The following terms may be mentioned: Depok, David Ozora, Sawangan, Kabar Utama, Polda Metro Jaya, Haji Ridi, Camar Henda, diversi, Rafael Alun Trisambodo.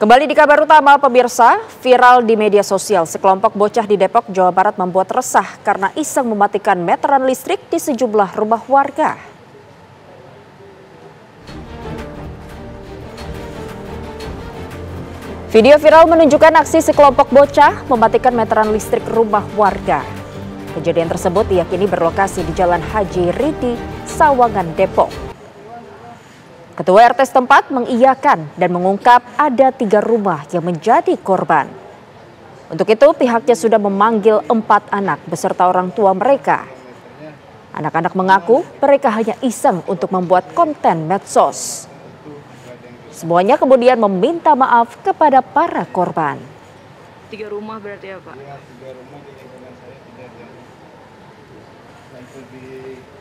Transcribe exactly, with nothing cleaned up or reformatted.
Kembali di kabar utama pemirsa, viral di media sosial sekelompok bocah di Depok, Jawa Barat membuat resah karena iseng mematikan meteran listrik di sejumlah rumah warga. Video viral menunjukkan aksi sekelompok bocah mematikan meteran listrik rumah warga. Kejadian tersebut diyakini berlokasi di Jalan Haji Ridi, Sawangan, Depok. Ketua R T setempat mengiyakan dan mengungkap ada tiga rumah yang menjadi korban. Untuk itu pihaknya sudah memanggil empat anak beserta orang tua mereka. Anak-anak mengaku mereka hanya iseng untuk membuat konten medsos. Semuanya kemudian meminta maaf kepada para korban. Tiga rumah berarti ya Pak? Tiga rumah di lingkungan saya, tiga rumah.